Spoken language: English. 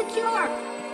Insecure.